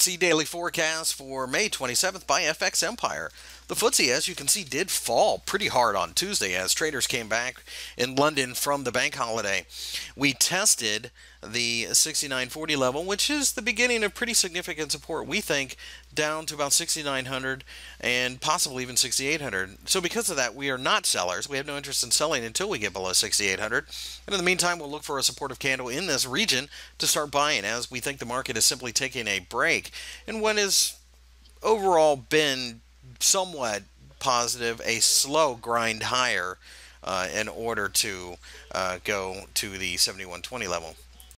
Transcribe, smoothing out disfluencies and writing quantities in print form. FTSE Daily Forecast for May 27th by FX Empire. The FTSE, as you can see, did fall pretty hard on Tuesday as traders came back in London from the bank holiday. We tested the 6940 level, which is the beginning of pretty significant support, we think, down to about 6900 and possibly even 6800. So because of that, we are not sellers. We have no interest in selling until we get below 6800. And in the meantime, we'll look for a supportive candle in this region to start buying, as we think the market is simply taking a break in what has overall been somewhat positive, a slow grind higher in order to go to the 7120 level.